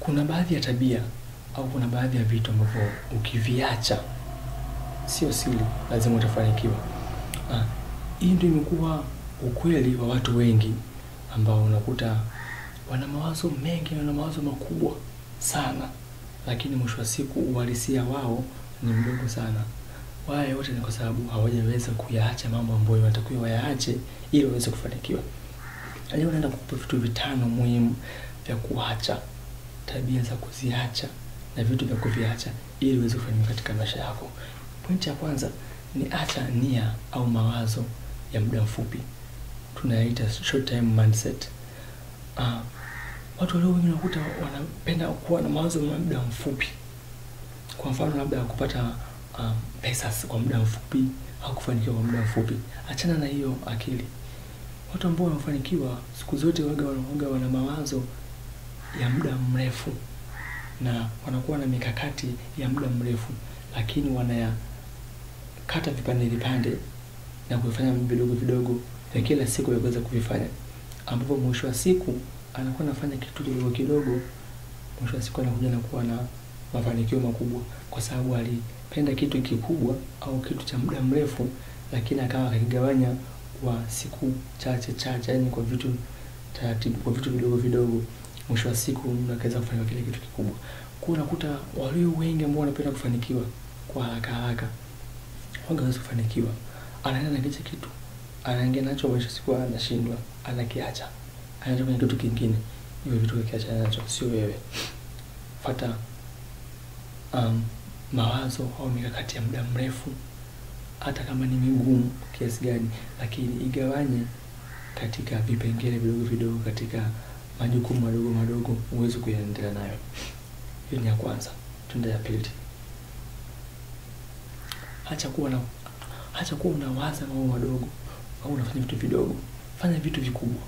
kuna baadhi ya tabia au kuna baadhi ya vitu ambavyo ukiviacha sio siri lazima utafanikiwa. Hii ndio imekuwa ukweli wa watu wengi ambao unakuta wana mawazo mengi na mawazo makubwa sana, lakini mwisho wa siku uhalisia wao ni mdogo sana. Wao wote ni kwa sababu hawajaweza kuyaacha mambo ambayo watakuwa wayaache ili waweze kufanikiwa. Leo naenda kukupa vitu vitano muhimu vya kuacha, tabia za kuziacha na vitu vya kuviacha ili uweze kufanikiwa katika maisha yako. Pointi ya kwanza ni acha nia au mawazo ya muda mfupi. Tunaita short time mindset. Watu leo wengi unakuta wanapenda kuwa na mawazo ya muda mfupi. Kwa mfano labda kupata pesa kwa muda mfupi au kufanikiwa kwa muda mfupi. Achana na hiyo akili. Watu ambao wanafanikiwa siku zote waga wana mawazo ya muda mrefu na wanakuwa na mikakati ya muda mrefu, lakini wanayakata vipande na kufanya vidogo ya kila siku yaweza kuvifanya, ambapo mwisho wa siku anakuwa anafanya kitu kidogo, mwisho wa siku anakuja na kuwa na mafanikio makubwa kwa sababu alipenda kitu kikubwa au kitu cha muda mrefu, lakini akawa akigawanya kwa siku chache, yani kwa vitu taratibu, kwa vitu vidogo. Mwisho wa siku unaweza kufanya kile kitu kikubwa. Kwa unakuta walio wengi ambao wanapenda kufanikiwa kwa haraka hawawezi kufanikiwa. Anaenda na kile kitu, anaingia nacho, mwisho siku anashindwa, anakiacha. Anaenda kwenye kitu kingine. Hiyo vitu ukiacha nacho sio wewe. Fuata mawazo au mikakati ya muda mrefu, hata kama ni migumu kiasi gani, lakini igawanye katika vipengele vidogo, katika majukumu madogo uweze kuendelea nayo. Hiyo ni ya kwanza. Tunda ya pili, acha kuwa unawaza mambo madogo au unafanya vitu vidogo, fanya vitu vikubwa.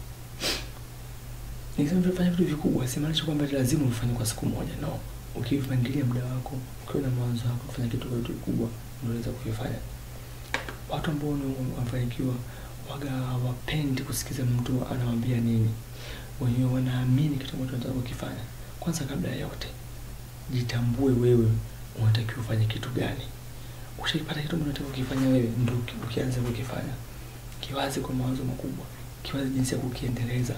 Nikisema fanya vitu vikubwa simaanishi kwamba lazima ufanye kwa siku moja, no. Ukipangilia muda wako, ukiwa na mawazo yako, kufanya kitu kikubwa unaweza kufanya. Watu ambao wamefanikiwa waga wapendi kusikiza mtu anawambia nini. Wenyewe wanaamini kitu ambacho wanataka kufanya. Kwanza kabla ya yote, jitambue wewe unatakiwa ufanye kitu gani. Ukishapata kitu unataka kufanya wewe, ndio ukianza kukifanya. Kiwaze kwa mawazo makubwa, kiwaze jinsi ya kukiendeleza.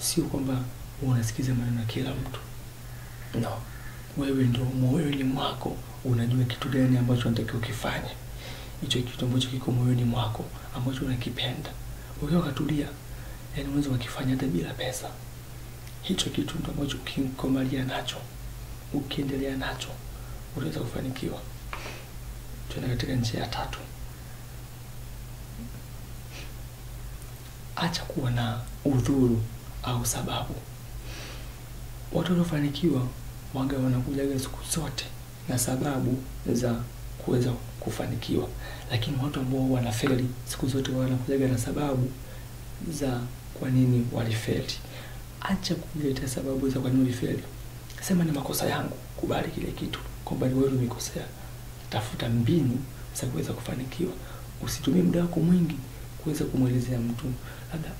Sio kwamba unasikiza maneno ya kila mtu. No. Wewe ndio moyoni mwako unajua kitu gani ambacho unatakiwa kufanya. Hicho kitu ambacho kiko moyoni mwako ambacho unakipenda, ukiwa katulia, yani unaweza kufanya hata bila pesa. Hicho kitu ndio ambacho ukikomalia nacho, ukiendelea nacho, unaweza kufanikiwa. Tuna katika njia ya tatu, acha kuwa na udhuru au sababu. Watu waliofanikiwa waga wanakujaga siku zote na sababu za kuweza kufanikiwa, lakini watu ambao wanafeli siku zote wanakujaga na sababu za kwa nini walifeli. Acha kuleta sababu za kwa nini walifeli. Sema ni makosa yangu, kubali kile kitu kwamba wewe umekosea. Tafuta mbinu za kuweza kufanikiwa. Usitumie muda wako mwingi kuweza kumwelezea mtu labda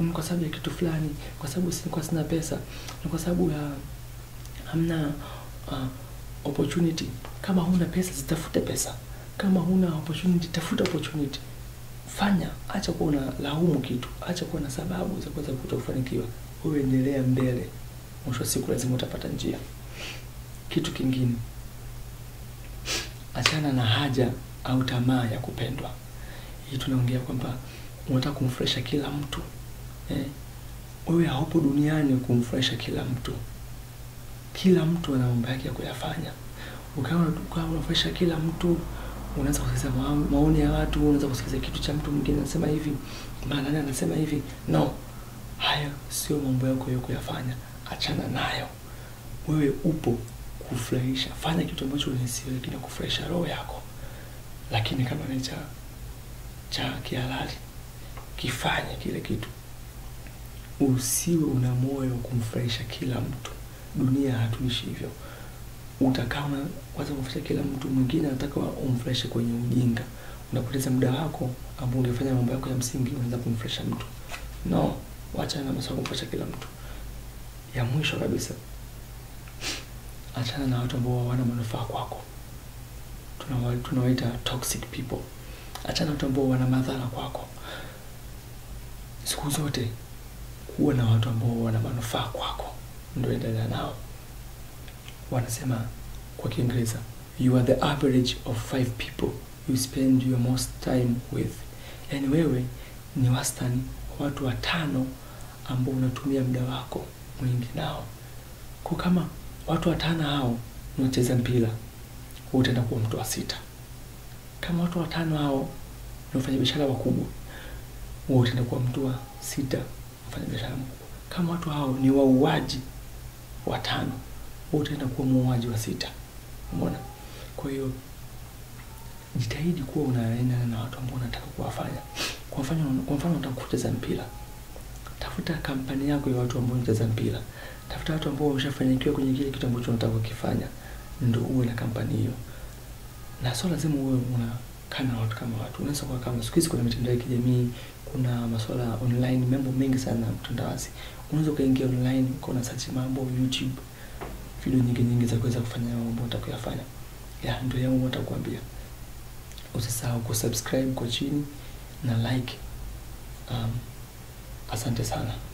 ni kwa sababu ya kitu fulani, kwa sababu sina pesa, ni kwa sababu ya hamna opportunity. Kama huna pesa, zitafute pesa. Kama huna opportunity, tafuta opportunity. Fanya, acha kuwa na laumu kitu, acha kuwa na sababu za kuweza kutofanikiwa. Wewe endelea mbele. Mwisho wa siku lazima utapata njia. Kitu kingine, achana na haja au tamaa ya kupendwa. Hii tunaongea kwamba unataka kumfurahisha kila mtu. Wewe haupo duniani kumfurahisha kila mtu. Kila mtu ana mambo yake ya kuyafanya. Ukawa unafurahisha kila mtu, unaanza kusikiza maoni ya watu, unaanza kusikiza kitu cha mtu mwingine anasema hivi, maana anasema hivi. No. Hayo sio mambo yako ya kuyafanya. Achana nayo. Wewe upo kufurahisha. Fanya kitu ambacho unahisi kinakufurahisha roho yako. Lakini kama ni cha kihalali, kifanye kile kitu. Usiwe una moyo kumfurahisha kila mtu. Dunia hatuishi hivyo. Utakama kwanza kumfurahisha kila mtu, mwingine anataka umfurahishe kwenye ujinga. Unapoteza muda wako ambao ungefanya mambo yako ya msingi, unaanza kumfurahisha mtu. No, wacha na masuala ya kumfurahisha kila mtu. Ya mwisho kabisa, achana na watu ambao hawana manufaa kwako. Tunawaita toxic people. Achana na watu ambao wana madhara kwako. Siku zote kuwa na watu ambao wana manufaa kwako, ndio endelea nao. Wanasema kwa Kiingereza, you are the average of 5 people you spend your most time with. Yani wewe ni wastani wa watu 5 ambao unatumia muda wako mwingi nao. Kwa kama watu 5 hao unacheza mpira, utaenda kuwa mtu wa 6. Kama watu 5 hao unafanya biashara kubwa, utaenda kuwa mtu wa 6 unafanya biashara kubwa. Kama watu hao ni wauaji wa 5, utaenda kuwa muuaji wa 6. Umeona? Kwa hiyo jitahidi kuwa unaendana na watu ambao unataka kuwafanya. Kwa mfano unataka kucheza mpira, tafuta kampani yako ya watu ambao wanacheza mpira. Tafuta watu ambao wameshafanikiwa kwenye kile kitu ambacho unataka kufanya, ndio uwe na kampani hiyo. Na sio lazima uwe unakaa na watu kama watu. Unaweza kuwa kama siku hizi kuna mitandao ya kijamii, kuna masuala online, mambo mengi sana mtandawazi. Unaweza kaingia online ukaona search mambo YouTube, video nyingi za kuweza kufanya mambo utakayofanya. Ya ndio yangu nitakwambia. Usisahau kusubscribe kwa chini na like. Asante sana.